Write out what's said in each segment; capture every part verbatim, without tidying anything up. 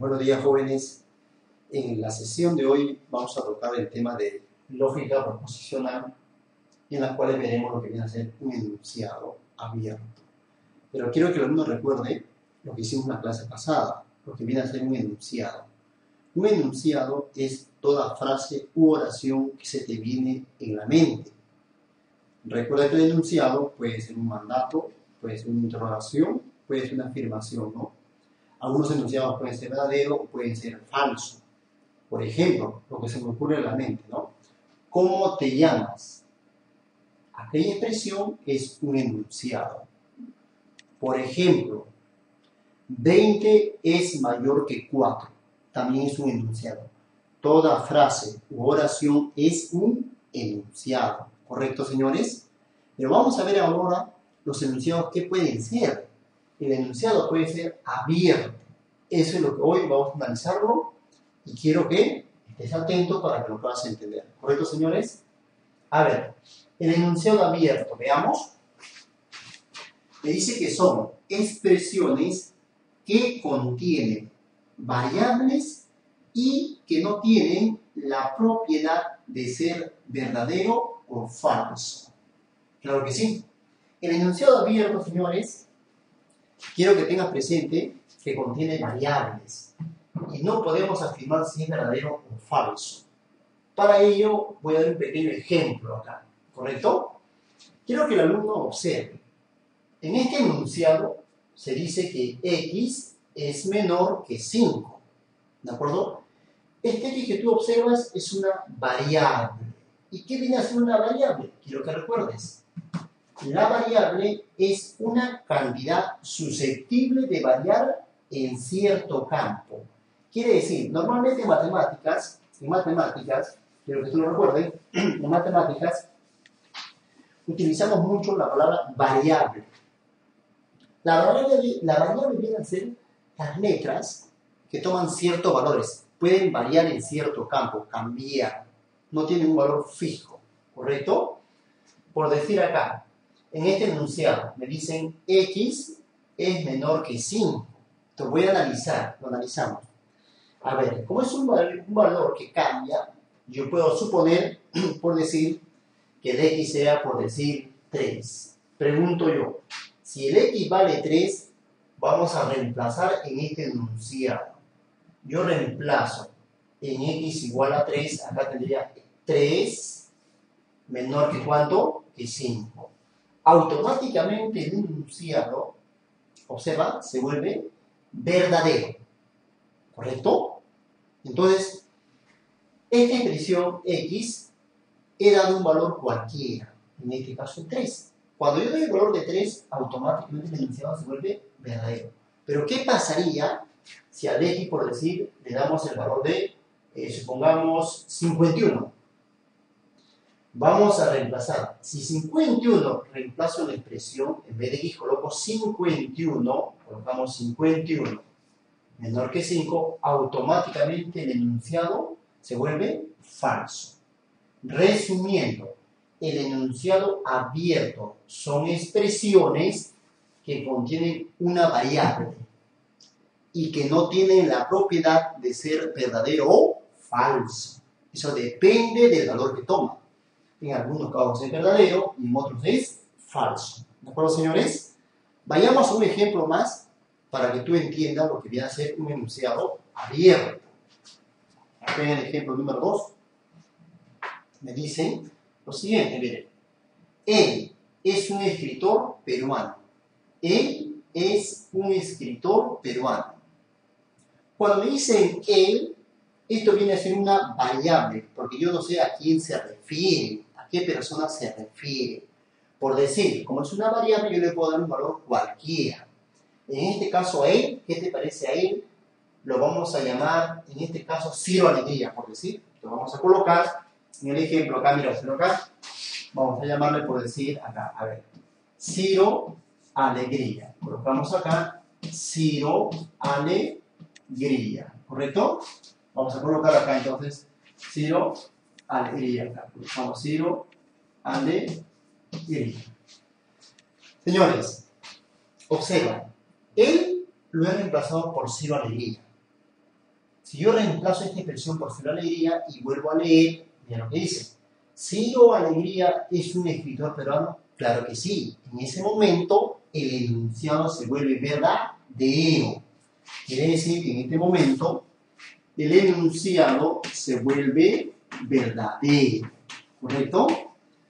Buenos días, jóvenes. En la sesión de hoy vamos a tratar el tema de lógica proposicional, en la cual veremos lo que viene a ser un enunciado abierto. Pero quiero que el alumno recuerde lo que hicimos en la clase pasada, lo que viene a ser un enunciado. Un enunciado es toda frase u oración que se te viene en la mente. Recuerda que el enunciado puede ser un mandato, puede ser una interrogación, puede ser una afirmación, ¿no? Algunos enunciados pueden ser verdaderos o pueden ser falsos. Por ejemplo, lo que se me ocurre en la mente, ¿no? ¿Cómo te llamas? Aquella expresión es un enunciado. Por ejemplo, veinte es mayor que cuatro. También es un enunciado. Toda frase u oración es un enunciado. ¿Correcto, señores? Pero vamos a ver ahora los enunciados que pueden ser. El enunciado puede ser abierto. Eso es lo que hoy vamos a analizarlo y quiero que estés atento para que lo puedas entender. ¿Correcto, señores? A ver, el enunciado abierto, veamos. Me dice que son expresiones que contienen variables y que no tienen la propiedad de ser verdadero o falso. Claro que sí. El enunciado abierto, señores, quiero que tengas presente que contiene variables y no podemos afirmar si es verdadero o falso. Para ello voy a dar un pequeño ejemplo acá, ¿correcto? Quiero que el alumno observe. En este enunciado se dice que X es menor que cinco, ¿de acuerdo? Este X que tú observas es una variable. ¿Y qué viene a ser una variable? Quiero que recuerdes. La variable es una cantidad susceptible de variar en cierto campo. Quiere decir, normalmente en matemáticas, en matemáticas, quiero que tú lo recuerdes, en matemáticas utilizamos mucho la palabra variable. La variable, la variable viene a ser las letras que toman ciertos valores. Pueden variar en cierto campo, cambiar. No tienen un valor fijo, ¿correcto? Por decir acá, en este enunciado me dicen X es menor que cinco. Te voy a analizar, lo analizamos. A ver, como es un valor, un valor que cambia, yo puedo suponer, por decir, que el X sea, por decir, tres. Pregunto yo, si el X vale tres, vamos a reemplazar en este enunciado. Yo reemplazo en X igual a tres, acá tendría tres menor que ¿cuánto? Que cinco. Automáticamente el enunciado, observa, se vuelve verdadero, ¿correcto? Entonces, esta expresión X he dado un valor cualquiera, en este caso tres. Cuando yo doy el valor de tres, automáticamente el enunciado se vuelve verdadero. Pero, ¿qué pasaría si al X, por decir, le damos el valor de, eh, supongamos, cincuenta y uno? Vamos a reemplazar. Si cincuenta y uno reemplazo la expresión, en vez de X coloco cincuenta y uno, colocamos cincuenta y uno menor que cinco, automáticamente el enunciado se vuelve falso. Resumiendo, el enunciado abierto son expresiones que contienen una variable y que no tienen la propiedad de ser verdadero o falso. Eso depende del valor que toma. En algunos casos es verdadero y en otros es falso. ¿De acuerdo, señores? Vayamos a un ejemplo más para que tú entiendas lo que viene a ser un enunciado abierto. Acá en el ejemplo número dos me dicen lo siguiente, miren. Él es un escritor peruano. Él es un escritor peruano. Cuando me dicen él, esto viene a ser una variable, porque yo no sé a quién se refiere, a qué persona se refiere. Por decir, como es una variable, yo le puedo dar un valor cualquiera. En este caso a él, ¿qué te parece a él? Lo vamos a llamar, en este caso, Ciro Alegría, por decir. Lo vamos a colocar, en el ejemplo acá, mira, acá, vamos a llamarle, por decir, acá, a ver, Ciro Alegría. Colocamos acá, Ciro Alegría, ¿correcto? Vamos a colocar acá entonces Ciro Alegría. Acá colocamos Ciro Alegría. Señores, observa, él lo he reemplazado por Ciro Alegría. Si yo reemplazo esta expresión por Ciro Alegría y vuelvo a leer, mira lo que dice. ¿Ciro Alegría es un escritor peruano? Claro que sí. En ese momento, el enunciado se vuelve verdadero. Quiere decir que en este momento, el enunciado se vuelve verdadero. ¿Correcto?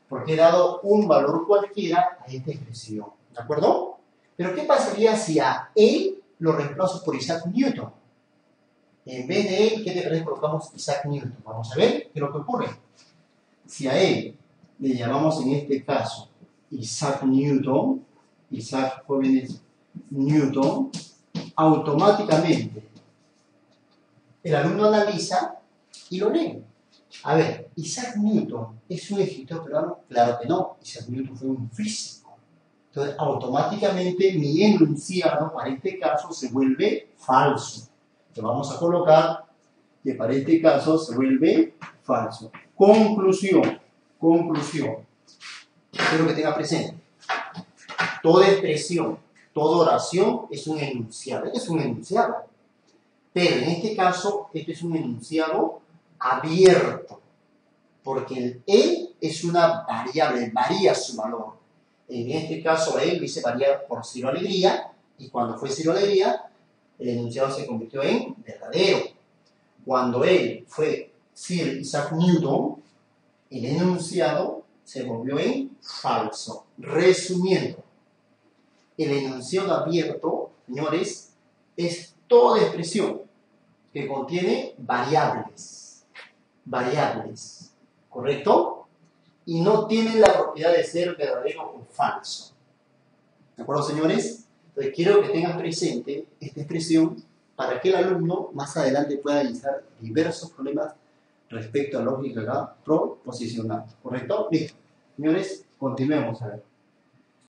Porque he dado un valor cualquiera a esta expresión. ¿De acuerdo? Pero, ¿qué pasaría si a E lo reemplazo por Isaac Newton? En vez de E, ¿qué le colocamos Isaac Newton? Vamos a ver qué es lo que ocurre. Si a E le llamamos en este caso Isaac Newton, Isaac jóvenes Newton, automáticamente el alumno analiza y lo lee. A ver, ¿Isaac Newton es un escritor peruano? Claro que no, Isaac Newton fue un físico. Entonces, automáticamente mi enunciado para este caso se vuelve falso. Lo vamos a colocar que para este caso se vuelve falso. Conclusión, conclusión. Espero que tenga presente. Toda expresión, toda oración es un enunciado. Este es un enunciado. Pero en este caso, este es un enunciado abierto. Porque el E es una variable, varía su valor. En este caso, E lo hice variar por Ciro Alegría. Y cuando fue Ciro Alegría, el enunciado se convirtió en verdadero. Cuando E fue Sir Isaac Newton, el enunciado se volvió en falso. Resumiendo, el enunciado abierto, señores, es toda expresión que contiene variables, variables, ¿correcto? Y no tiene la propiedad de ser verdadero o falso. ¿De acuerdo, señores? Entonces quiero que tengan presente esta expresión para que el alumno más adelante pueda analizar diversos problemas respecto a lógica proposicional. ¿Correcto? Listo. Señores, continuemos a ver.